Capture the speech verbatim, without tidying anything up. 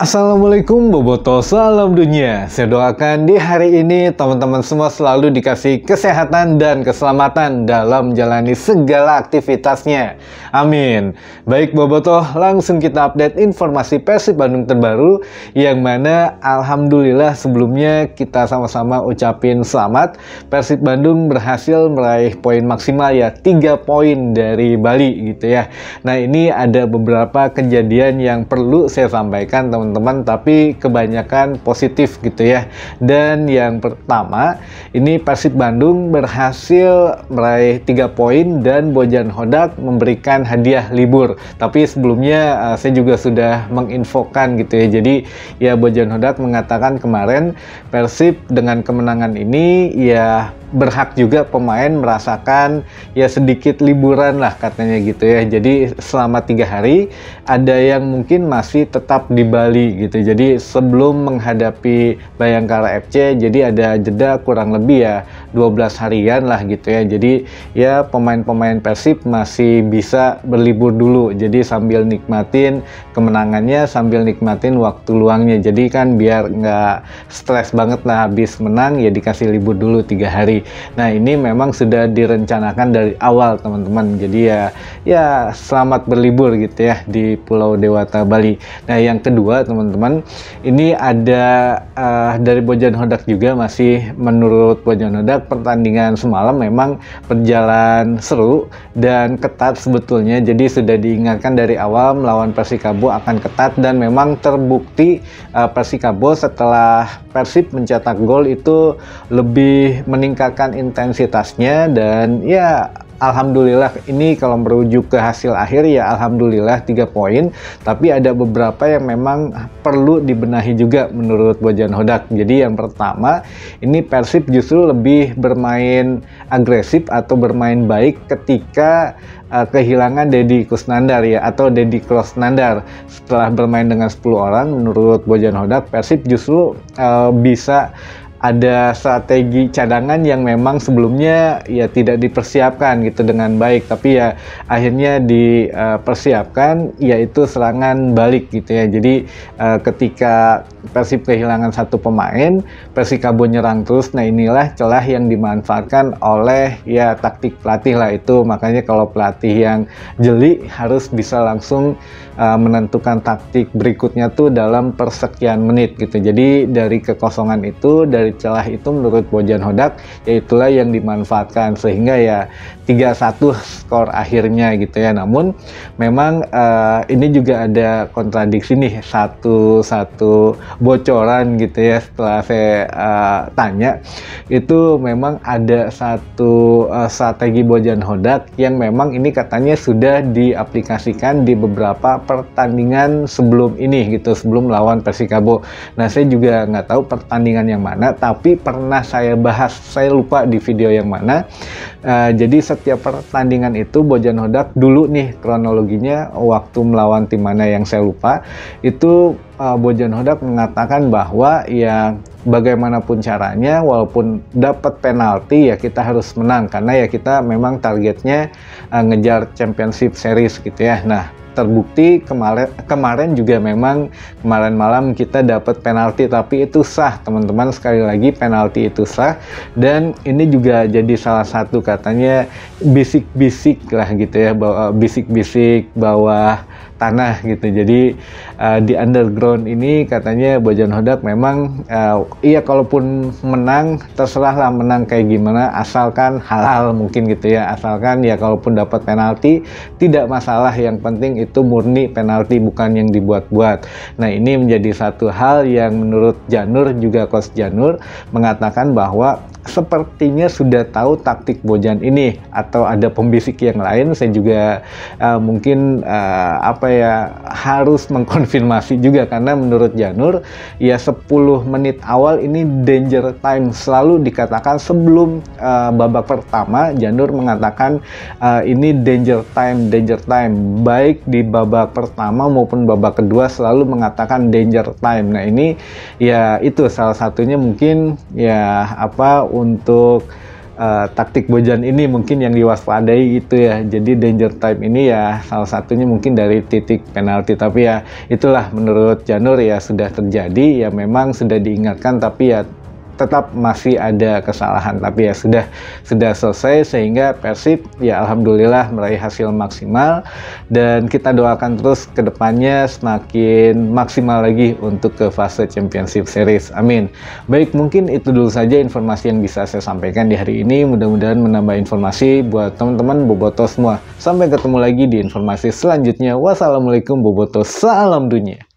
Assalamualaikum Bobotoh, salam dunia. Saya doakan di hari ini teman-teman semua selalu dikasih kesehatan dan keselamatan dalam menjalani segala aktivitasnya. Amin. Baik Bobotoh, langsung kita update informasi Persib Bandung terbaru, yang mana alhamdulillah sebelumnya kita sama-sama ucapin selamat. Persib Bandung berhasil meraih poin maksimal ya, tiga poin dari Bali gitu ya. Nah, ini ada beberapa kejadian yang perlu saya sampaikan teman-teman teman tapi kebanyakan positif gitu ya. Dan yang pertama, ini Persib Bandung berhasil meraih tiga poin dan Bojan Hodak memberikan hadiah libur. Tapi sebelumnya uh, saya juga sudah menginfokan gitu ya. Jadi ya Bojan Hodak mengatakan kemarin Persib dengan kemenangan ini ya berhak juga pemain merasakan ya sedikit liburan lah katanya gitu ya. Jadi selama tiga hari ada yang mungkin masih tetap di Bali gitu. Jadi sebelum menghadapi Bayangkara F C, jadi ada jeda kurang lebih ya dua belas harian lah gitu ya. Jadi ya pemain-pemain Persib masih bisa berlibur dulu. Jadi sambil nikmatin kemenangannya, sambil nikmatin waktu luangnya. Jadi kan biar nggak stres banget lah, habis menang ya dikasih libur dulu tiga hari. Nah, ini memang sudah direncanakan dari awal teman-teman. Jadi ya ya selamat berlibur gitu ya di Pulau Dewata Bali. Nah, yang kedua teman-teman, ini ada uh, dari Bojan Hodak juga. Masih menurut Bojan Hodak, pertandingan semalam memang berjalan seru dan ketat sebetulnya. Jadi sudah diingatkan dari awal melawan Persikabo akan ketat, dan memang terbukti uh, Persikabo setelah Persib mencetak gol itu lebih meningkatkan intensitasnya. Dan ya alhamdulillah, ini kalau merujuk ke hasil akhir ya alhamdulillah tiga poin, tapi ada beberapa yang memang perlu dibenahi juga menurut Bojan Hodak. Jadi yang pertama, ini Persib justru lebih bermain agresif atau bermain baik ketika uh, kehilangan Dedi Kusnandar ya, atau Dedi Kusnandar. Setelah bermain dengan sepuluh orang, menurut Bojan Hodak Persib justru uh, bisa ada strategi cadangan yang memang sebelumnya ya tidak dipersiapkan gitu dengan baik, tapi ya akhirnya dipersiapkan, yaitu serangan balik gitu ya. Jadi uh, ketika Persib kehilangan satu pemain, Persikabo nyerang terus. Nah, inilah celah yang dimanfaatkan oleh ya taktik pelatih lah itu. Makanya kalau pelatih yang jeli harus bisa langsung uh, menentukan taktik berikutnya tuh dalam persekian menit gitu. Jadi dari kekosongan itu, dari celah itu menurut Bojan Hodak yaitulah yang dimanfaatkan, sehingga ya tiga satu skor akhirnya gitu ya. Namun memang uh, ini juga ada kontradiksi nih, satu satu bocoran gitu ya. Setelah saya uh, tanya, itu memang ada satu uh, strategi Bojan Hodak yang memang ini katanya sudah diaplikasikan di beberapa pertandingan sebelum ini gitu, sebelum lawan Persikabo. Nah, saya juga nggak tahu pertandingan yang mana, tapi pernah saya bahas, saya lupa di video yang mana. Uh, jadi setiap pertandingan itu Bojan Hodak dulu nih kronologinya waktu melawan tim mana yang saya lupa itu, uh, Bojan Hodak mengatakan bahwa ya bagaimanapun caranya, walaupun dapat penalti ya kita harus menang, karena ya kita memang targetnya uh, ngejar Championship Series gitu ya. Nah, terbukti kemarin kemarin juga memang kemarin malam kita dapat penalti, tapi itu sah teman-teman, sekali lagi penalti itu sah. Dan ini juga jadi salah satu katanya bisik-bisik lah gitu ya, bisik-bisik bawah tanah gitu. Jadi uh, di underground ini katanya Bojan Hodak memang uh, iya kalaupun menang terserahlah menang kayak gimana, asalkan halal mungkin gitu ya, asalkan ya kalaupun dapat penalti tidak masalah, yang penting itu murni penalti bukan yang dibuat-buat. Nah, ini menjadi satu hal yang menurut Janur juga, Coach Janur mengatakan bahwa sepertinya sudah tahu taktik Bojan ini, atau ada pembisik yang lain. Saya juga uh, mungkin uh, apa ya harus mengkonfirmasi juga, karena menurut Janur ya sepuluh menit awal ini danger time selalu dikatakan. Sebelum uh, babak pertama Janur mengatakan uh, ini danger time, danger time baik di babak pertama maupun babak kedua selalu mengatakan danger time. Nah, ini ya itu salah satunya mungkin ya apa untuk uh, taktik Bojan ini mungkin yang diwaspadai gitu ya. Jadi danger time ini ya salah satunya mungkin dari titik penalti. Tapi ya itulah menurut Janur ya sudah terjadi, ya memang sudah diingatkan tapi ya tetap masih ada kesalahan. Tapi ya sudah sudah selesai sehingga Persib ya alhamdulillah meraih hasil maksimal, dan kita doakan terus ke depannya semakin maksimal lagi untuk ke fase Championship Series. Amin. Baik, mungkin itu dulu saja informasi yang bisa saya sampaikan di hari ini. Mudah-mudahan menambah informasi buat teman-teman Bobotoh semua. Sampai ketemu lagi di informasi selanjutnya. Wassalamualaikum Bobotoh, salam dunia.